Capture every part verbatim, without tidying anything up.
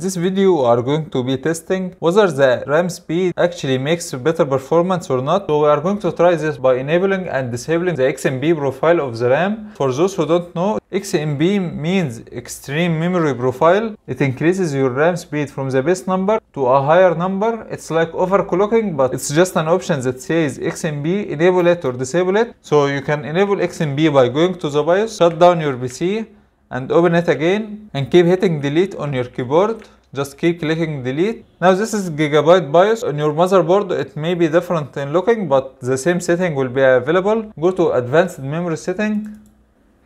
this video we are going to be testing whether the RAM speed actually makes better performance or not. So we are going to try this by enabling and disabling the X M P profile of the RAM. For those who don't know, X M P means extreme memory profile. It increases your RAM speed from the base number to a higher number. It's like overclocking, but it's just an option that says X M P, enable it or disable it. So you can enable X M P by going to the BIOS, shut down your P C and open it again, and keep hitting delete on your keyboard. Just keep clicking delete. Now this is Gigabyte BIOS. On your motherboard it may be different in looking, but the same setting will be available. Go to advanced memory setting.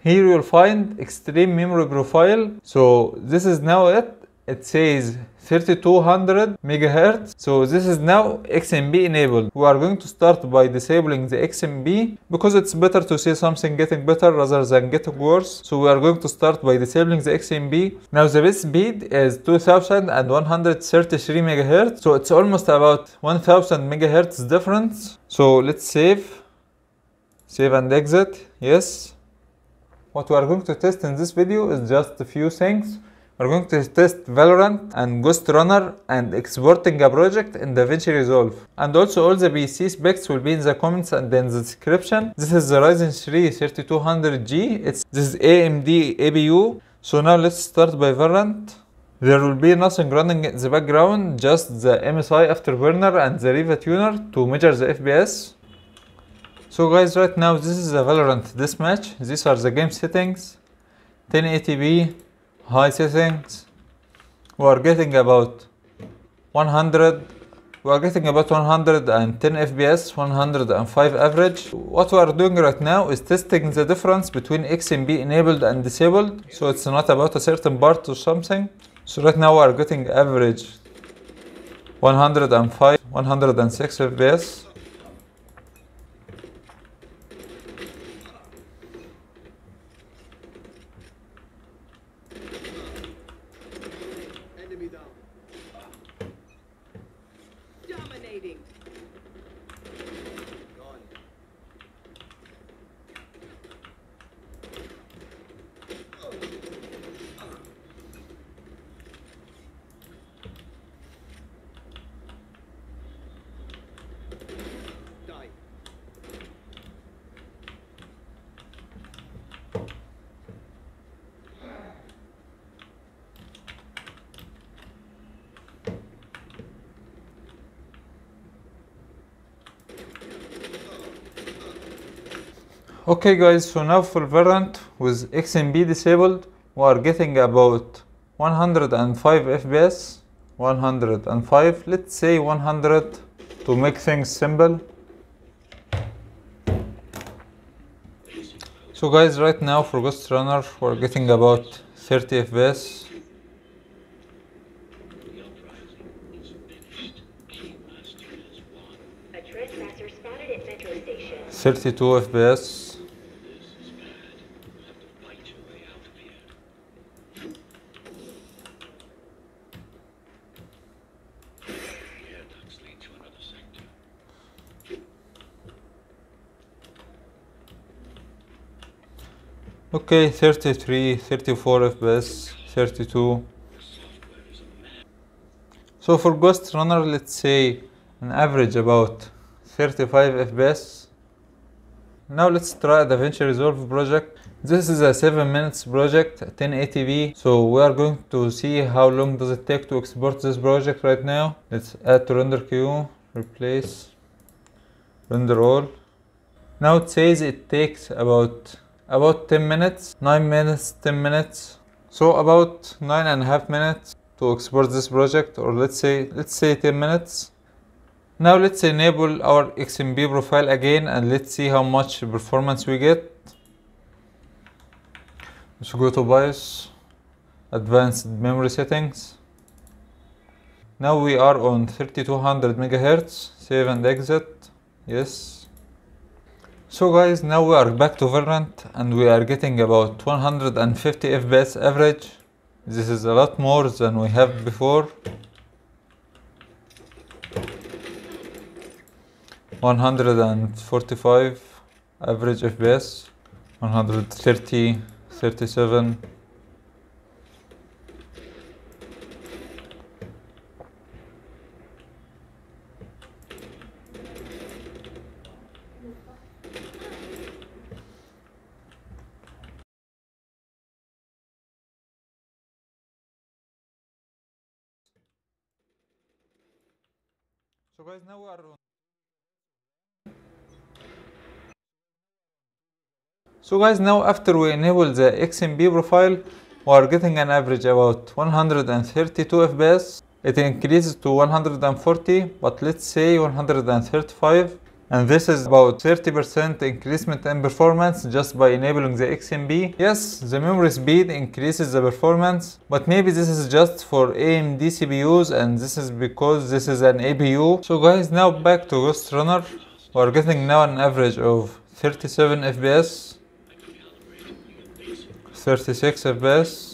Here you'll find extreme memory profile. So this is now it. It says thirty-two hundred megahertz. So this is now X M P enabled. We are going to start by disabling the X M P because it's better to see something getting better rather than getting worse. So we are going to start by disabling the X M P. Now the base speed is two thousand one hundred thirty-three megahertz. So it's almost about one thousand megahertz difference. So let's save. Save and exit. Yes. What we are going to test in this video is just a few things. We're going to test Valorant and Ghostrunner and exporting a project in DaVinci Resolve. And also all the P C specs will be in the comments and in the description. This is the Ryzen three thirty-two hundred G. It's this is A M D A P U. So now let's start by Valorant. There will be nothing running in the background, just the M S I Afterburner and the Riva Tuner to measure the F P S. So guys, right now this is the Valorant Deathmatch. These are the game settings. ten eighty p, high settings. We are getting about one hundred. We are getting about one hundred ten F P S, one hundred five average. What we are doing right now is testing the difference between X M P enabled and disabled. So it's not about a certain part or something. So right now we are getting average one hundred five, one hundred six F P S. Okay guys, so now for Valorant with X M P disabled, we are getting about one hundred five F P S, one hundred five, let's say one hundred to make things simple. So guys, right now for Ghostrunner, we are getting about thirty F P S. thirty-two F P S. Okay, thirty-three, thirty-four F P S, thirty-two. So for Ghostrunner, let's say an average about thirty-five F P S. Now let's try the DaVinci Resolve project. This is a seven minutes project, ten eighty p. So we are going to see how long does it take to export this project right now. Let's add to render queue, replace, render all. Now it says it takes about about ten minutes, nine minutes, ten minutes, so about nine and a half minutes to export this project, or let's say let's say ten minutes. Now let's enable our X M P profile again and let's see how much performance we get. Let's go to BIOS, advanced memory settings. Now we are on thirty-two hundred megahertz. Save and exit. Yes. So guys, now we are back to Valorant and we are getting about one hundred fifty F P S average. This is a lot more than we have before. one hundred forty-five average F P S, one hundred thirty, thirty-seven. So guys, now we are on. So guys, now after we enable the X M P profile, we are getting an average about one hundred thirty-two F P S. It increases to one hundred forty, but let's say one hundred thirty-five, and this is about thirty percent increasement in performance just by enabling the X M P. Yes, the memory speed increases the performance, but maybe this is just for A M D C P Us, and this is because this is an A P U. So guys, now back to Ghostrunner. We are getting now an average of thirty-seven F P S, thirty-six F P S,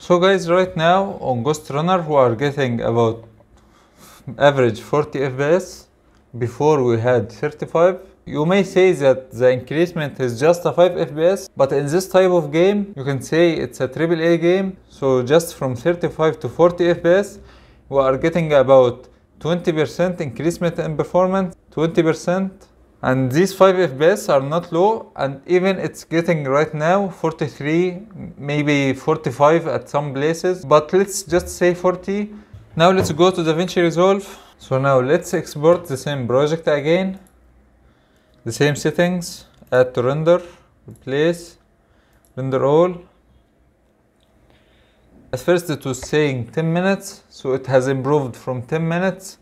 So guys, right now on Ghostrunner we are getting about average forty F P S. Before we had thirty-five. You may say that the increasement is just a five F P S, but in this type of game you can say it's a triple A game. So just from thirty-five to forty F P S we are getting about twenty percent increasement in performance, twenty percent. And these five F P S are not low, and even it's getting right now forty-three, maybe forty-five at some places, but let's just say forty. Now let's go to DaVinci Resolve. So now let's export the same project again, the same settings, add to render, replace, render all. At first it was saying ten minutes, so it has improved from ten minutes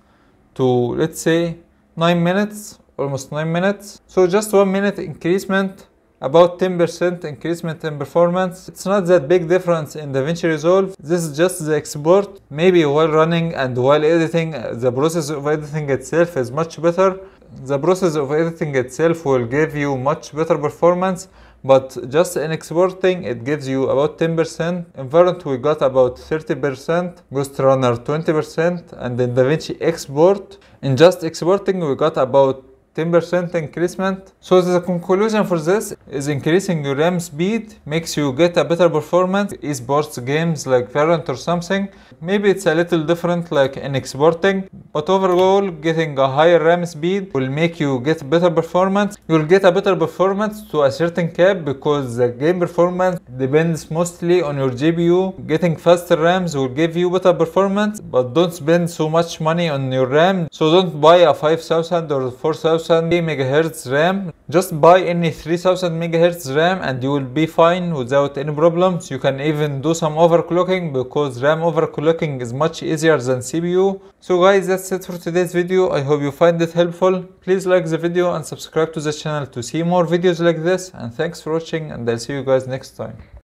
to let's say nine minutes. Almost nine minutes. So just one minute increasement, about ten percent increasement in performance. It's not that big difference in DaVinci Resolve. This is just the export. Maybe while running and while editing, the process of editing itself is much better. The process of editing itself will give you much better performance, but just in exporting it gives you about ten percent. In Valorant we got about thirty percent, Ghostrunner twenty percent, and in DaVinci Export, in just exporting we got about ten percent increasement. So the conclusion for this is increasing your RAM speed makes you get a better performance. Esports games like Valorant or something, maybe it's a little different like in exporting, but overall getting a higher RAM speed will make you get better performance. You'll get a better performance to a certain cap because the game performance depends mostly on your G P U. Getting faster RAMs will give you better performance, but don't spend so much money on your RAM. So don't buy a five thousand or four thousand megahertz RAM, just buy any three thousand megahertz RAM and you will be fine without any problems. You can even do some overclocking because RAM overclocking is much easier than C P U. So guys, that's it for today's video. I hope you find it helpful. Please like the video and subscribe to the channel to see more videos like this, and thanks for watching, and I'll see you guys next time.